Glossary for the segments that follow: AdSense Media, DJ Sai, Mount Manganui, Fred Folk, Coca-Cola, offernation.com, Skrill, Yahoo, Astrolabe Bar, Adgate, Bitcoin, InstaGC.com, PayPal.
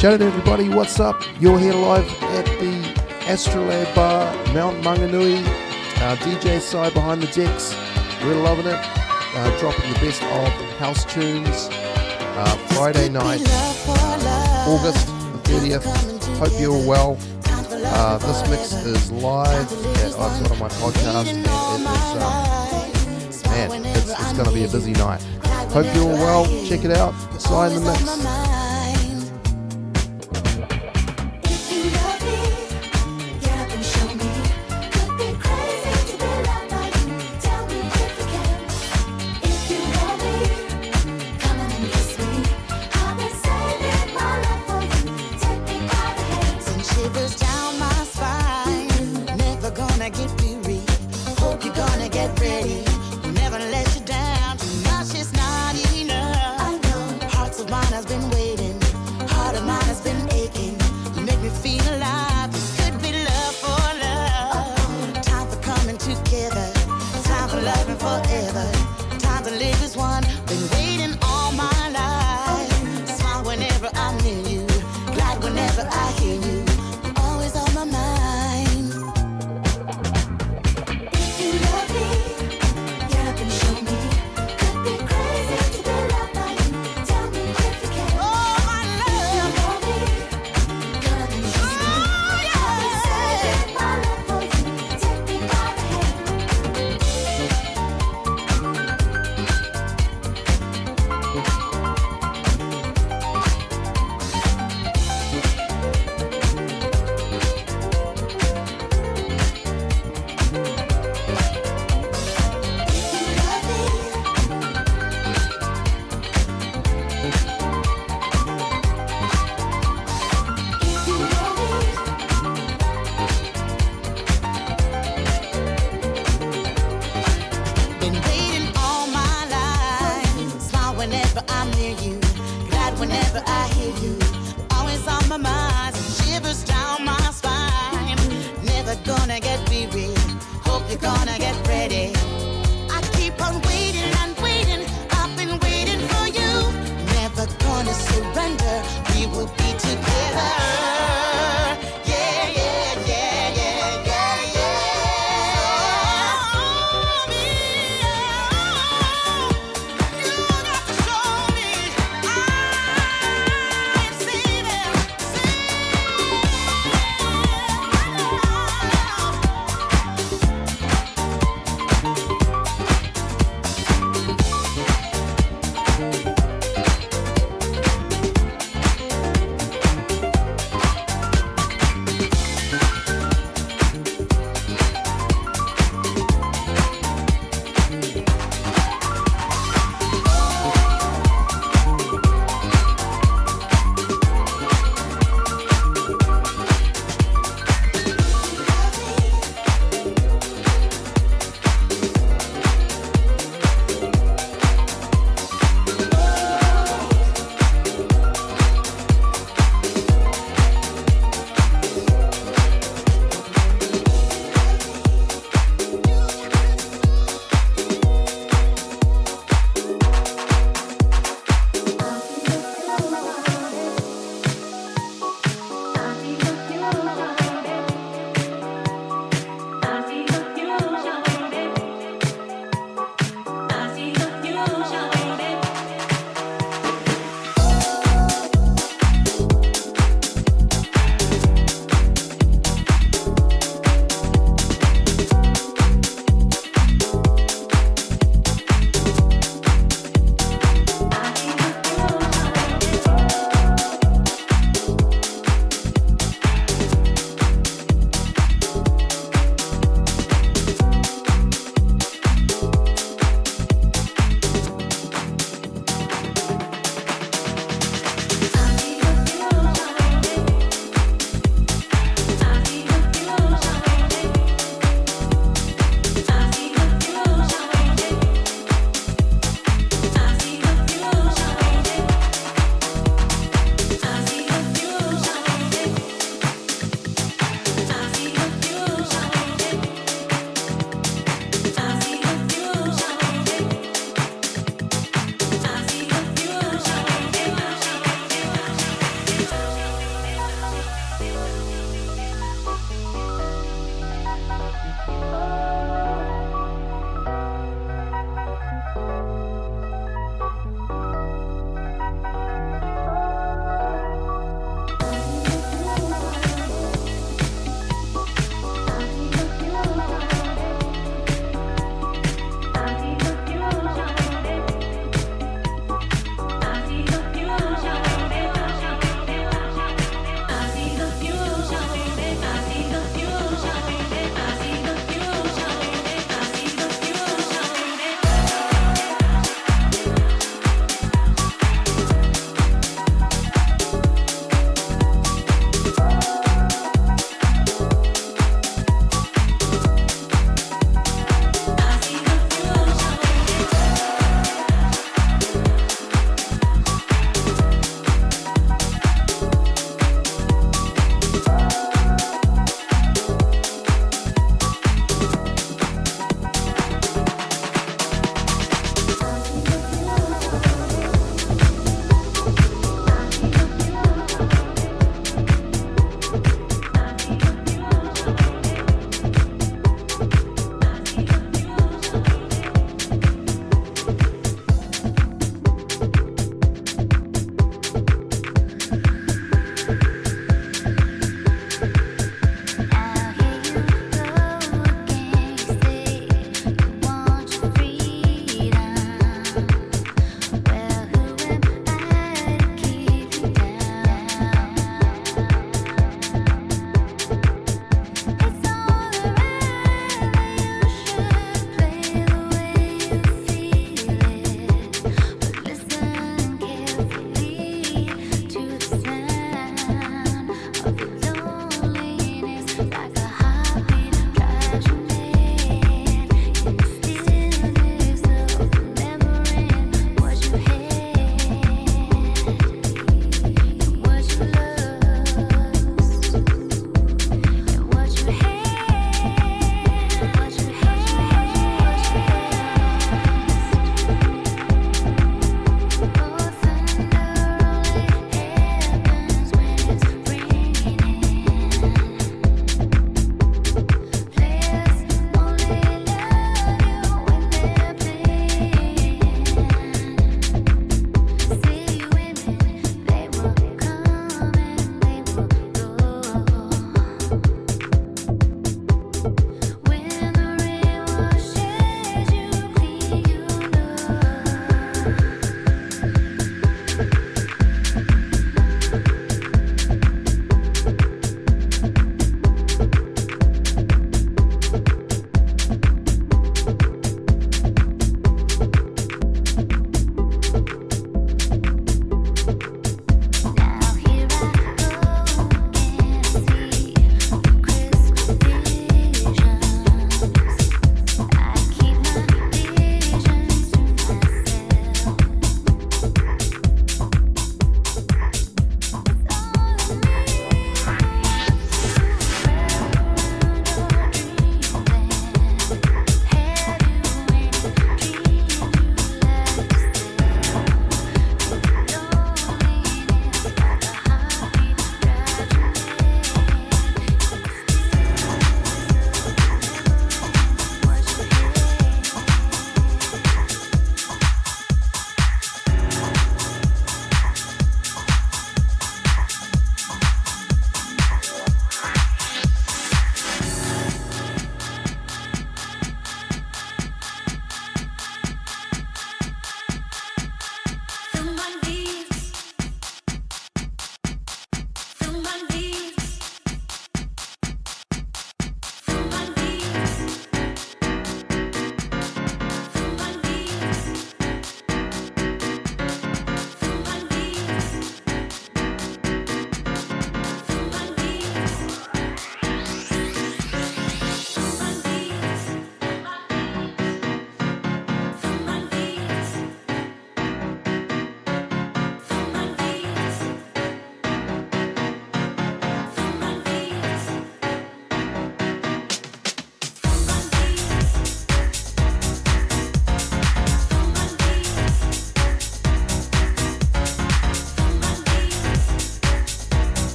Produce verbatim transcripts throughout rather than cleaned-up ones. Shout out to everybody, what's up? You're here live at the Astrolabe Bar, Mount Manganui. Uh, D J Sai behind the decks. We're loving it. Uh, dropping the best of house tunes. Uh, Friday night, August the thirtieth. Hope you're all well. Uh, this mix is live that I've got on my podcast. And it is, uh, man, it's, it's going to be a busy night. Hope you're all well. Check it out. Sai in the mix.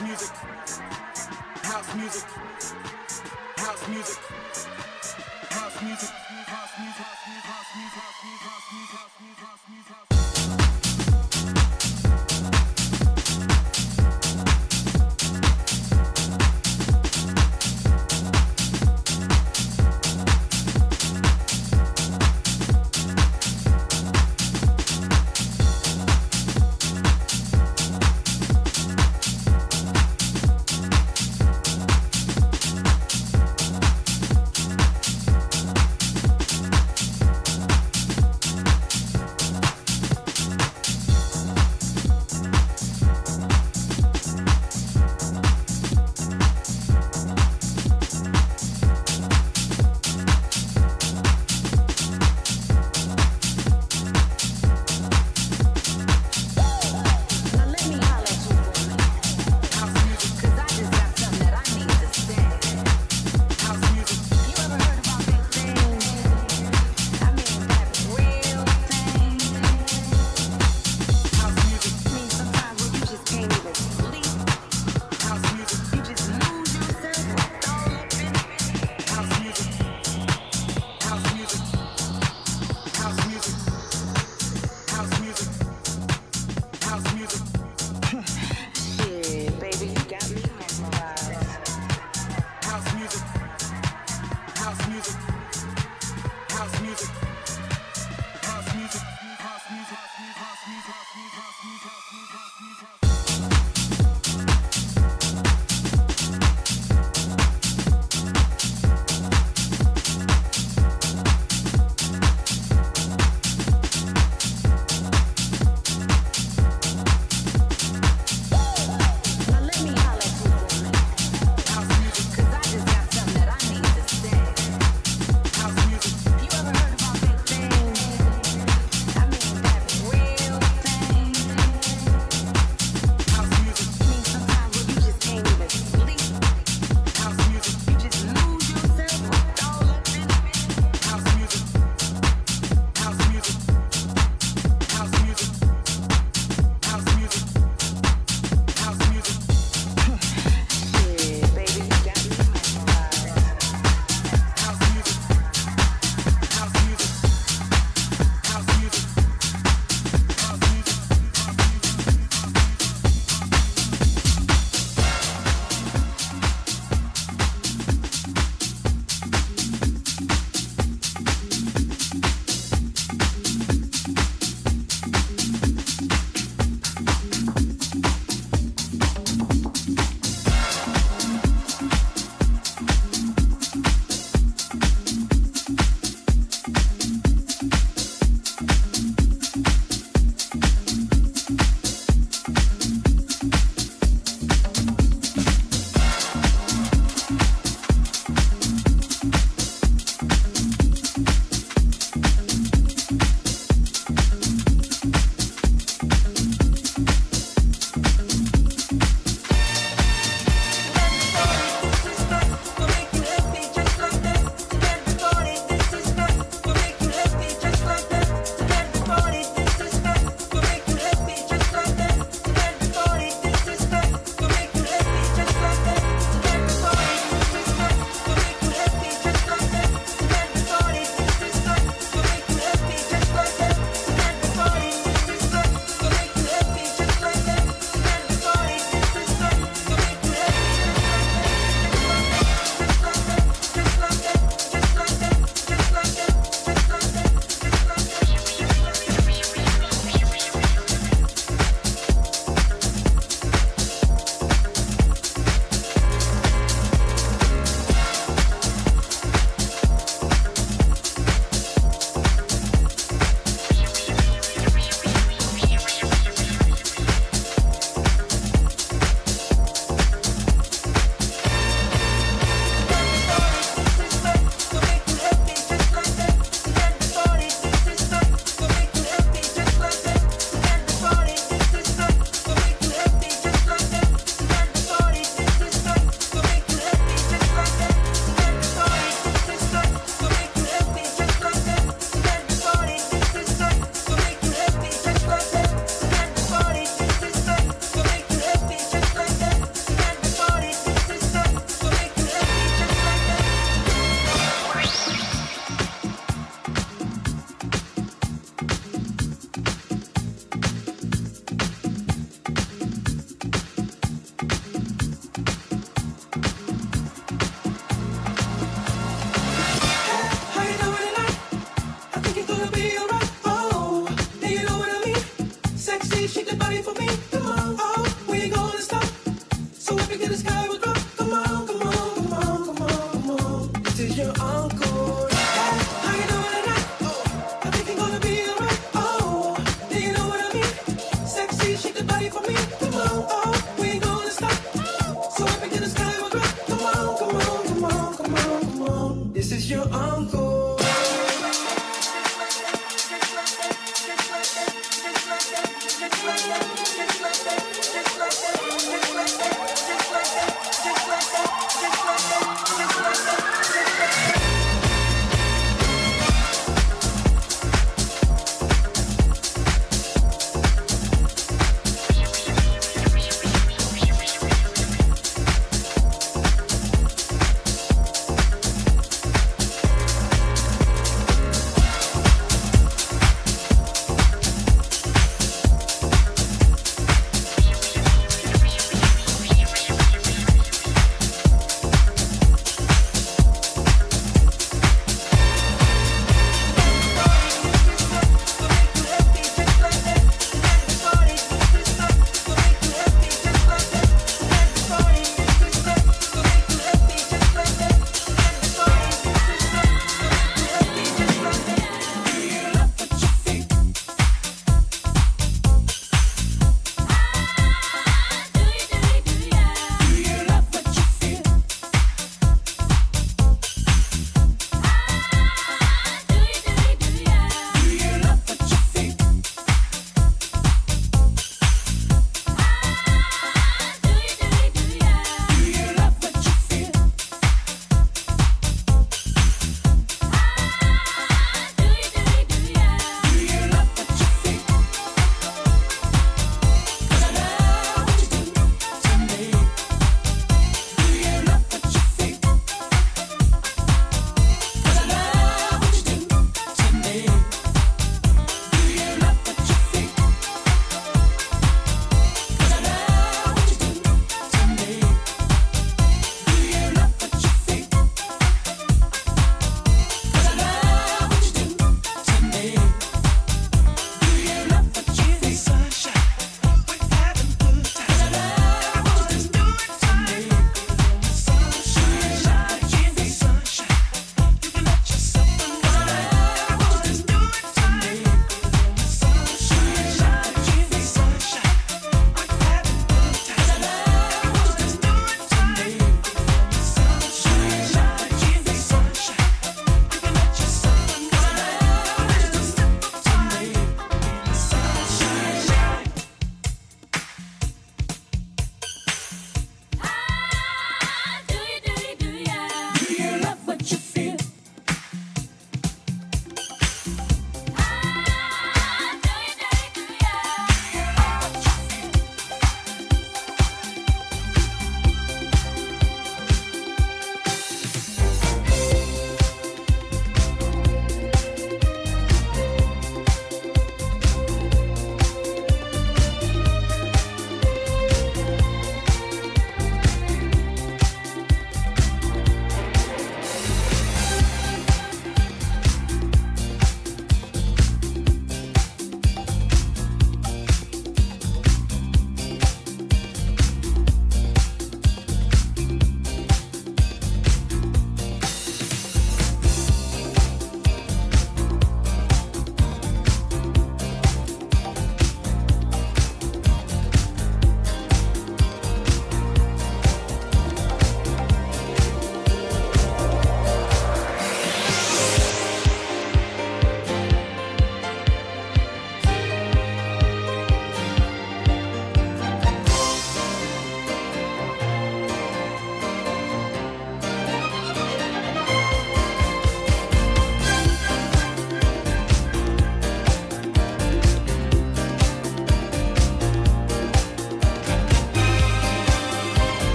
house music, house music, house music, house music, house music, house music, house music, house music, house music, house music, house music.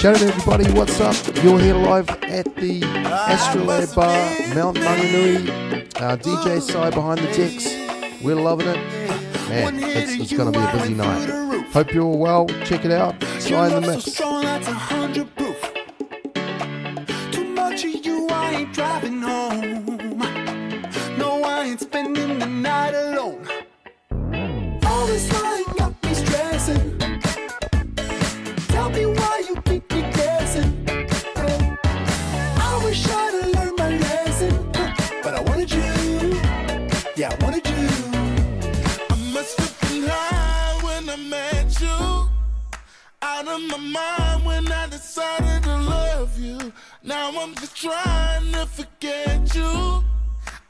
Shout out to everybody, what's up? You're here live at the Astrolabe Bar, Mount Manganui. Uh, D J Sai behind the decks. We're loving it. Man, it's, it's going to be a busy night. Hope you're all well. Check it out. Sai in the mix. My mind when I decided to love you. Now I'm just trying to forget you.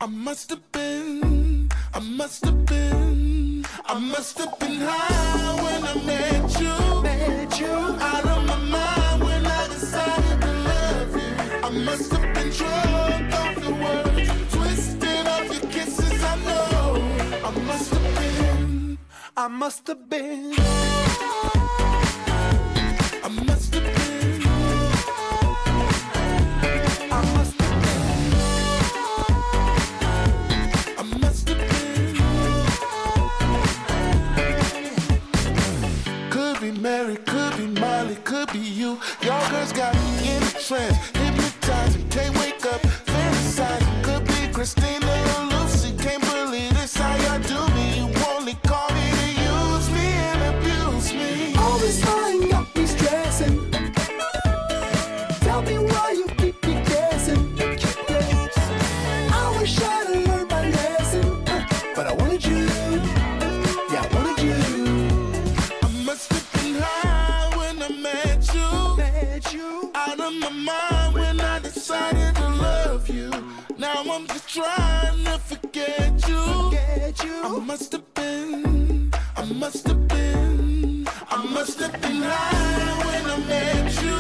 I must have been, I must have been, I must have been high when I met you. Met you. Out of my mind when I decided to love you. I must have been drunk off the words, twisted off your kisses. I know. I must have been, I must have been. Mary could be Molly, could be you. Y'all girls got me in a trance, hypnotizing, can't wake up, fantasizing. Could be Christina or Lucy, can't believe this how y'all do me. You only call me to use me and abuse me. Always lying up, be stressing. Tell me why you keep me guessing. I wish I'd have learned my lesson, but I wanted you. Yeah, I wanted you. I'm just trying to forget you. Forget you. I must have been, I must have been, I must have been high when I met you.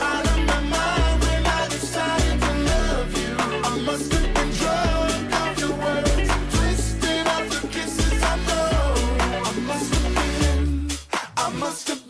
Out of my mind when I decided to love you. I must have been drunk off the words, twisted off the kisses. I know. I must have been, I must have been.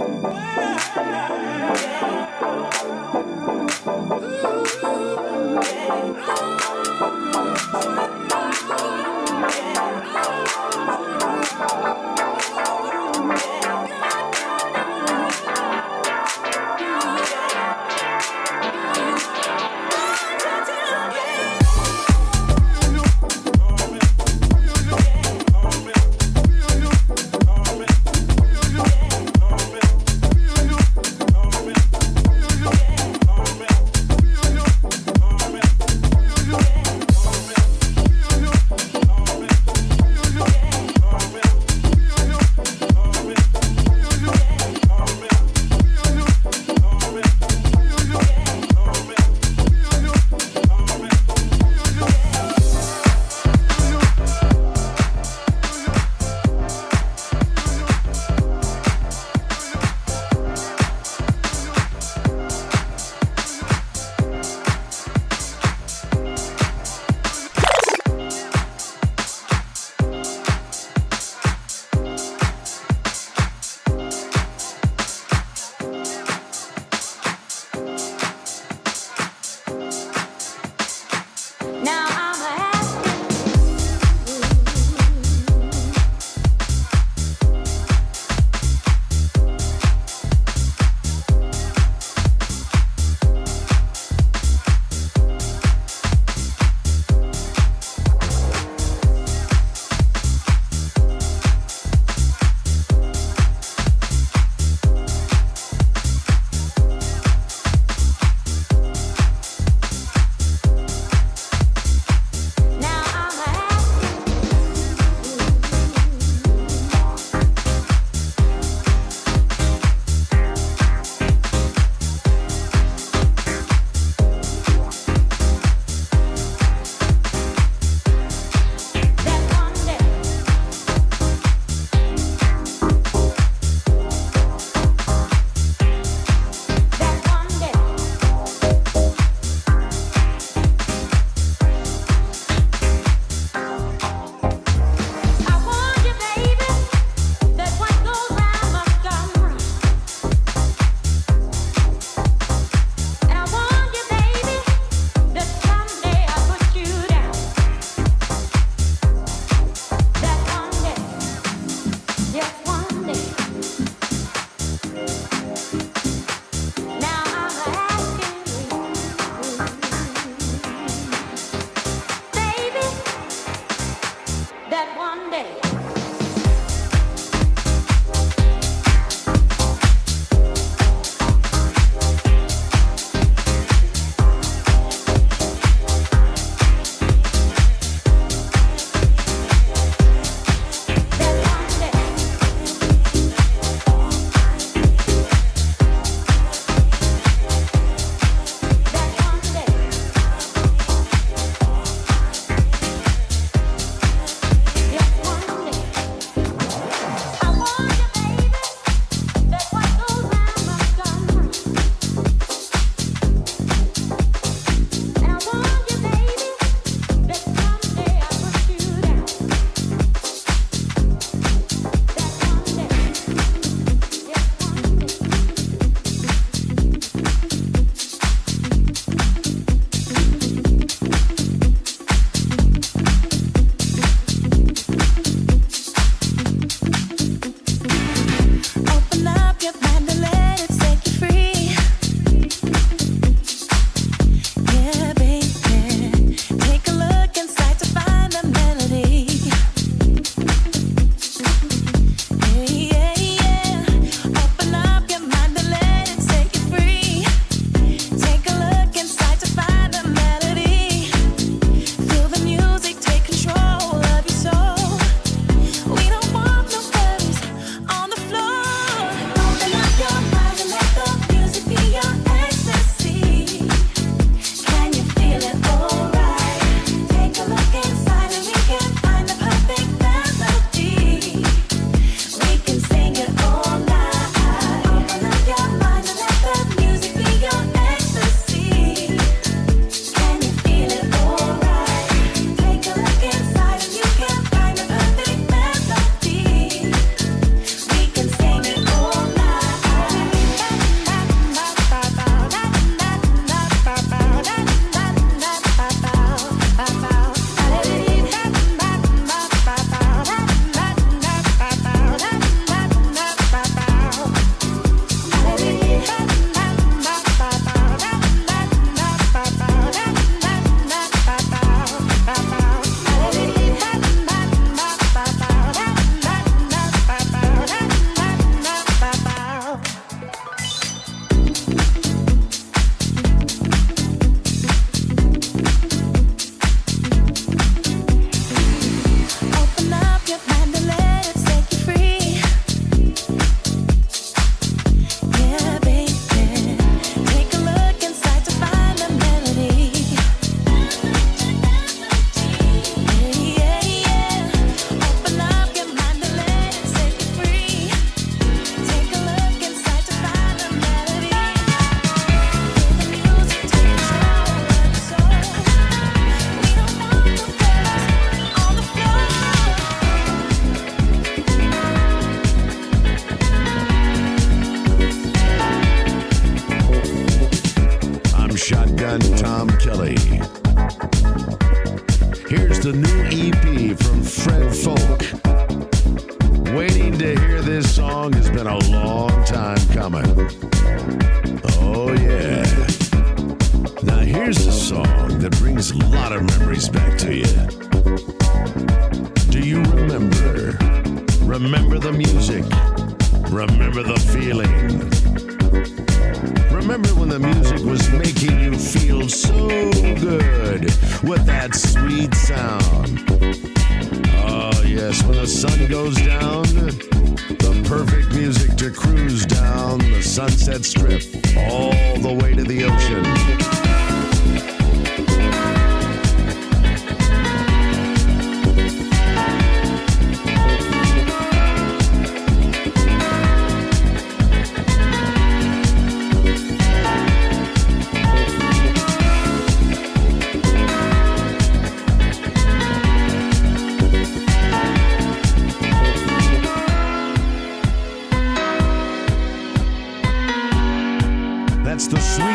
We and Tom Kelly. Here's the new E P from Fred Folk. Waiting to hear this song has been a long time coming. Oh yeah. Now here's a song that brings a lot of memories back to you. Do you remember? Remember the music. Remember the feeling. Remember when the music was making you feel so good with that sweet sound. Oh yes, when the sun goes down, the perfect music to cruise down the Sunset Strip all the way to the ocean.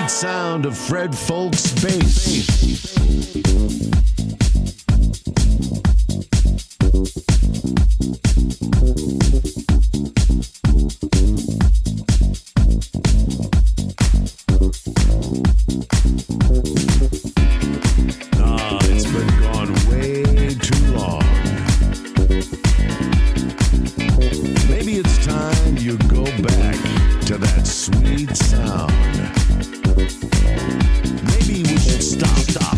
Sound of Fred Folk's bass. Ah, it's been gone way too long. Maybe it's time you go back to that sweet sound. Maybe we should stop, stop.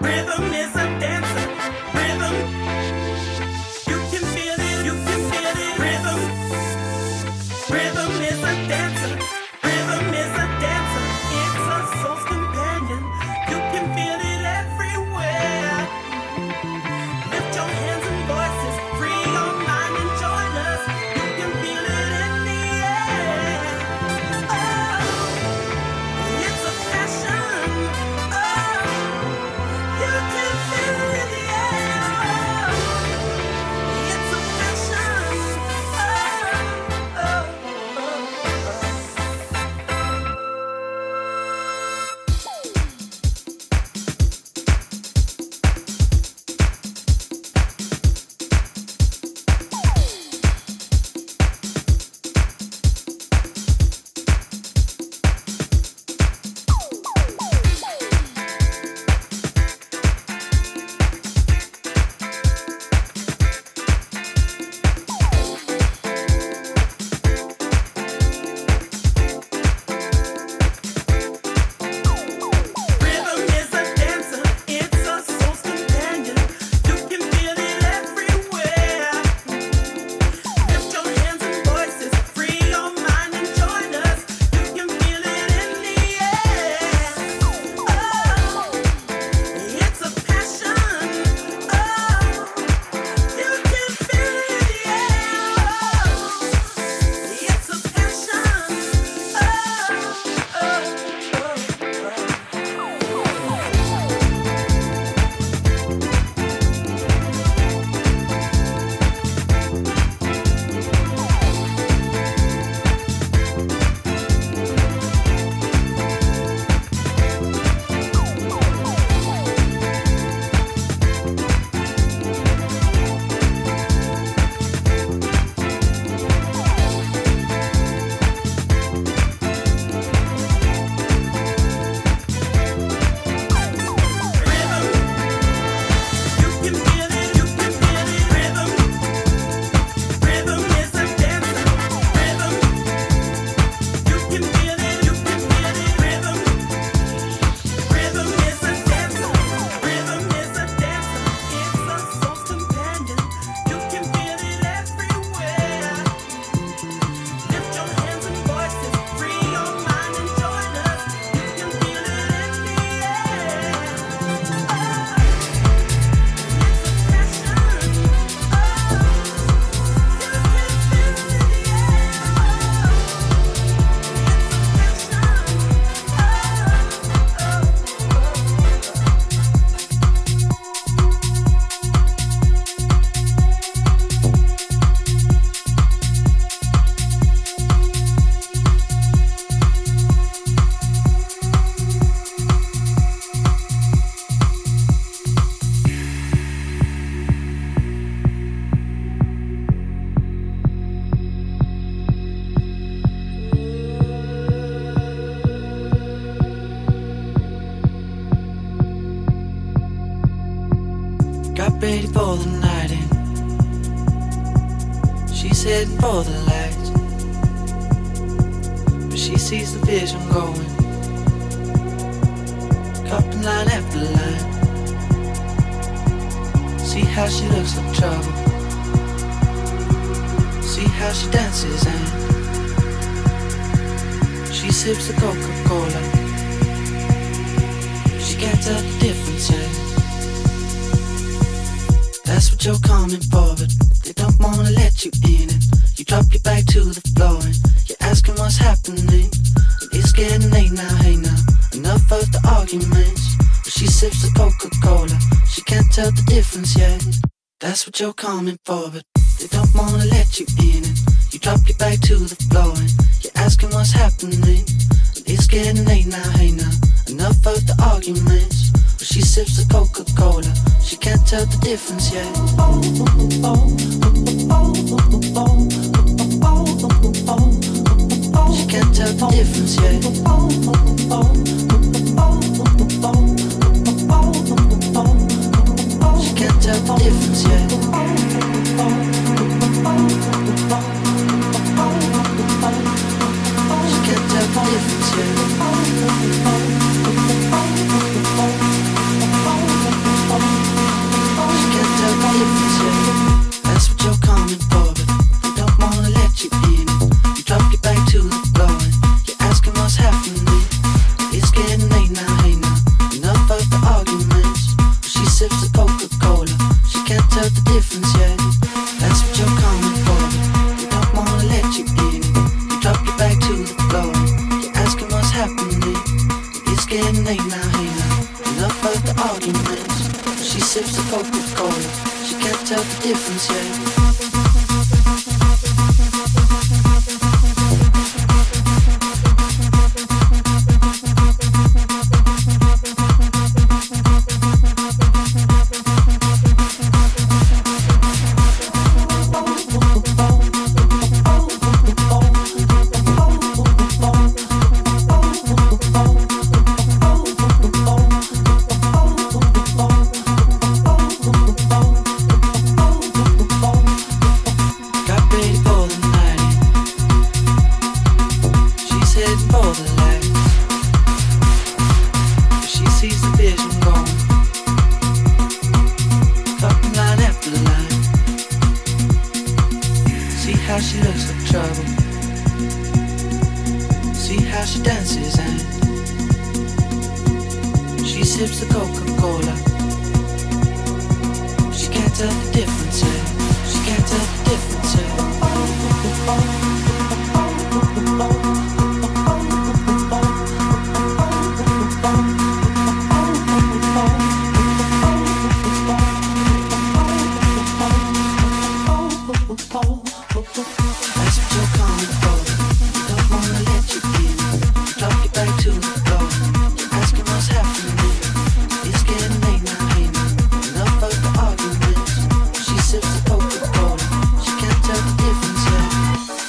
Rhythm. ready for the night in. She's heading for the lights, but she sees the vision going, cupping line after line. See how she looks like trouble, see how she dances and she sips the Coca-Cola. Can't tell the difference, yeah. That's what you're coming for, but they don't wanna let you in it. You drop your back to the floor and you're asking what's happening. And it's getting late now, hey now, enough of the arguments. But she sips the Coca-Cola, she can't tell the difference yet. That's what you're coming for, but they don't wanna let you in it. You drop your back to the floor and you're asking what's happening. And it's getting late now, hey now, enough of the arguments. But she sips the Coca-Cola, she can't tell the difference yet. Oh, oh, oh, oh, oh, oh, oh. She can't tell the difference yet. Oh, oh, oh, oh. She can't tell the difference yet. She can't tell the difference yet. That's what you're coming for, but they don't wanna let you in. You drop your back to the floor and you're asking what's happening. It's getting late now, hey now, enough of the arguments. But she sips the Coca-Cola, she can't tell the difference yet. That's what you're coming for, but they don't wanna let you in. You drop your back to the floor and you're asking what's happening. It's getting late now, hey now, enough of the arguments. But she sips the Coca-Cola, can't tell the difference yet.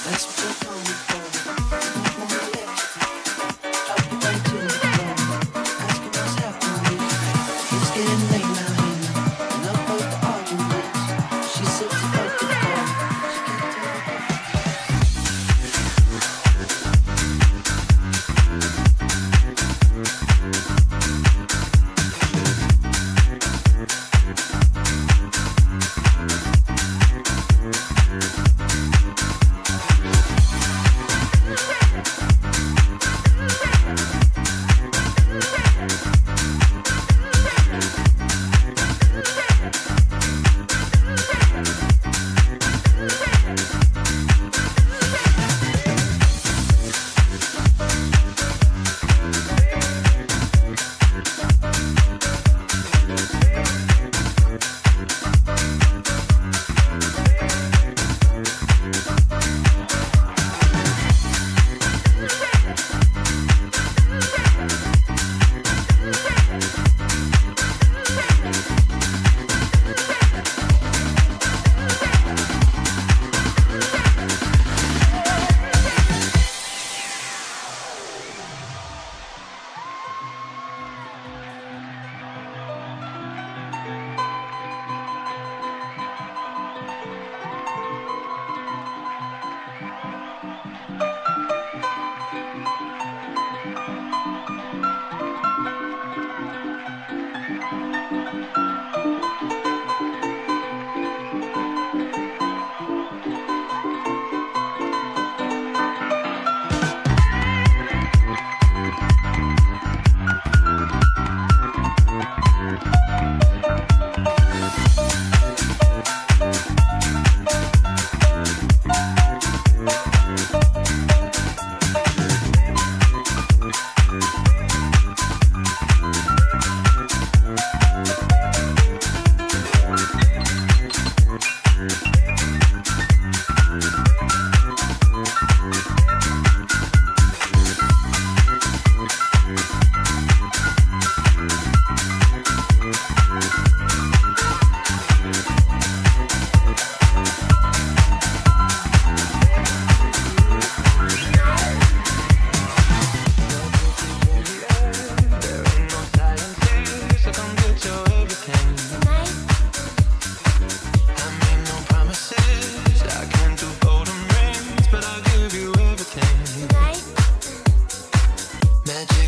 That's what you're coming for.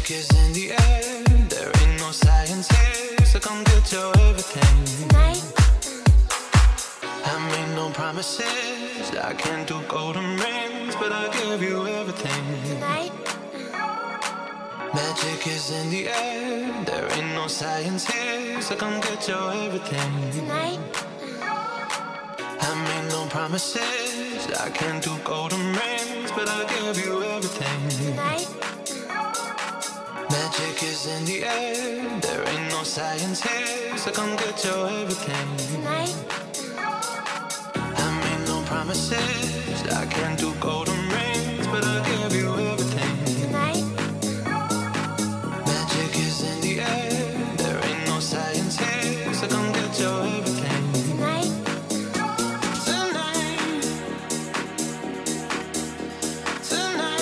'Cause in the end, there ain't no science here, so come get your everything. Tonight. I made no promises, I can't do golden rings, but I'll give you everything. Tonight. Magic is in the air, there ain't no science here, so come get your everything. Tonight. I made no promises, I can't do golden rings, but I'll give you everything. Tonight. Magic is in the air, there ain't no science here, so come get your everything. Tonight. I made no promises, I can't do golden rings, but I'll give you everything. Tonight. Magic is in the air, there ain't no science here, so come get your everything. Tonight. Tonight. Tonight.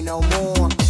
ain't no more.